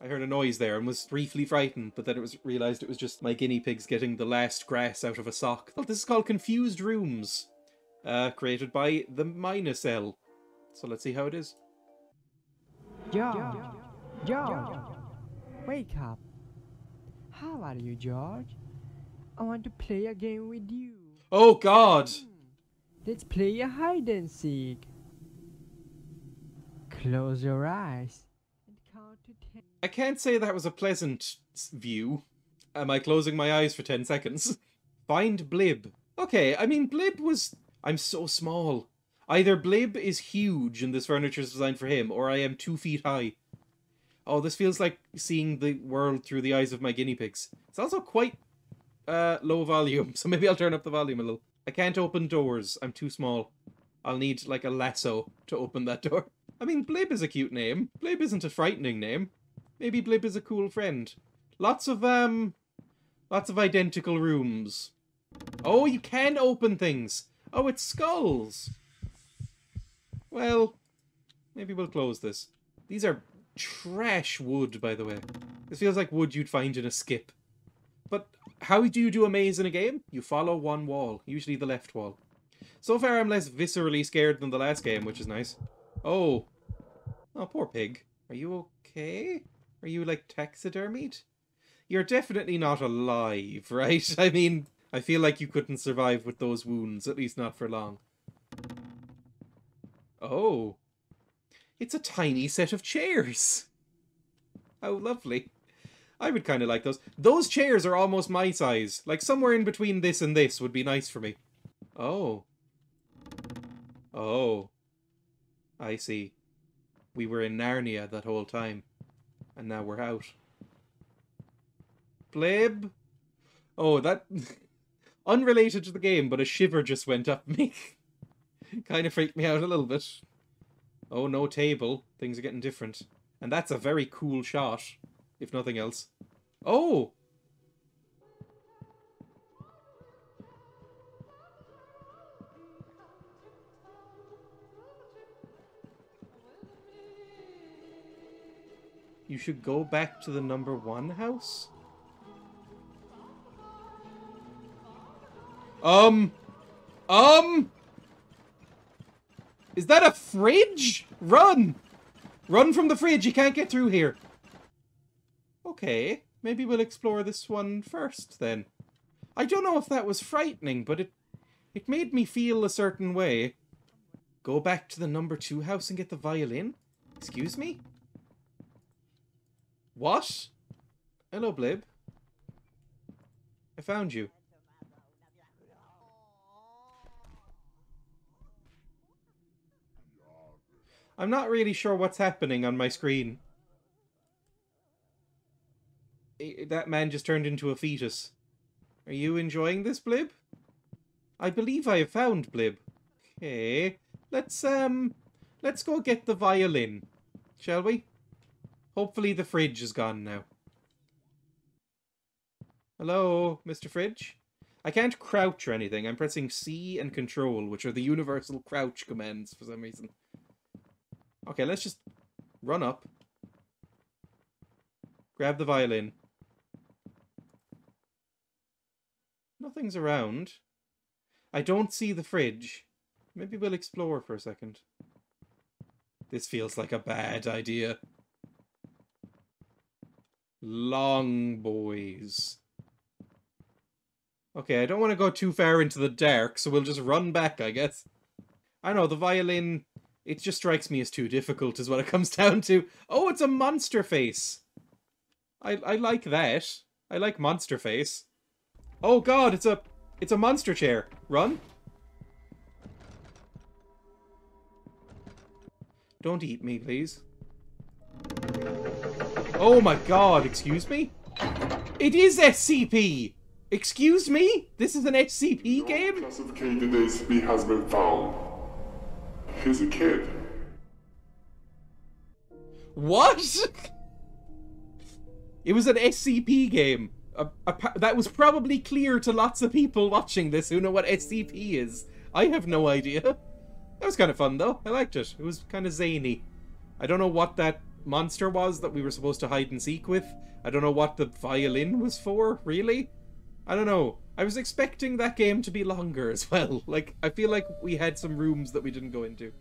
I heard a noise there and was briefly frightened, but then it was realized it was just my guinea pigs getting the last grass out of a sock. Well, this is called Confused Rooms, created by the minus L. So let's see how it is. George! George! Wake up! How are you, George? I want to play a game with you. Oh God! Let's play a hide and seek. Close your eyes and count to 10. I can't say that was a pleasant view. Am I closing my eyes for 10 seconds? Find Blib. Okay, I mean, Blib was... I'm so small. Either Blib is huge and this furniture is designed for him, or I am 2 feet high. Oh, this feels like seeing the world through the eyes of my guinea pigs. It's also quite low volume, so maybe I'll turn up the volume a little. I can't open doors. I'm too small. I'll need, like, a lasso to open that door. I mean, Blib is a cute name. Blib isn't a frightening name. Maybe Blib is a cool friend. Lots of identical rooms. Oh, you can open things. Oh, it's skulls. Well, maybe we'll close this. These are trash wood, by the way. This feels like wood you'd find in a skip. But how do you do a maze in a game? You follow one wall, usually the left wall. So far, I'm less viscerally scared than the last game, which is nice. Oh. Oh, poor pig. Are you okay? Are you, like, taxidermied? You're definitely not alive, right? I mean, I feel like you couldn't survive with those wounds, at least not for long. Oh. It's a tiny set of chairs. How lovely. I would kind of like those. Those chairs are almost my size. Like, somewhere in between this and this would be nice for me. Oh. Oh. I see. We were in Narnia that whole time. And now we're out. Blib? Oh, that... Unrelated to the game, but a shiver just went up me. Kind of freaked me out a little bit. Oh, no table. Things are getting different. And that's a very cool shot, if nothing else. Oh! You should go back to the #1 house? Is that a fridge? Run! Run from the fridge, you can't get through here. Okay, maybe we'll explore this one first then. I don't know if that was frightening, but it made me feel a certain way. Go back to the #2 house and get the violin? Excuse me? What? Hello, Blib. I found you. I'm not really sure what's happening on my screen. That man just turned into a fetus. Are you enjoying this, Blib? I believe I have found Blib. Okay. Let's go get the violin, shall we? Hopefully the fridge is gone now. Hello, Mr. Fridge? I can't crouch or anything. I'm pressing C and Control, which are the universal crouch commands for some reason. Okay, let's just run up. Grab the violin. Nothing's around. I don't see the fridge. Maybe we'll explore for a second. This feels like a bad idea. Long boys. Okay, I don't want to go too far into the dark, so we'll just run back, I guess. I know, the violin, it just strikes me as too difficult is what it comes down to. Oh, it's a monster face. I like that. I like monster face. Oh God, it's a monster chair. Run. Don't eat me, please. Oh my God, excuse me? It is SCP! Excuse me? This is an SCP game? Classificated SCP has been found. He's a kid. What? It was an SCP game. That was probably clear to lots of people watching this who know what SCP is. I have no idea. That was kind of fun though. I liked it. It was kind of zany. I don't know what that monster was that we were supposed to hide and seek with. I don't know what the violin was for, really. I don't know. I was expecting that game to be longer as well. Like, I feel like we had some rooms that we didn't go into.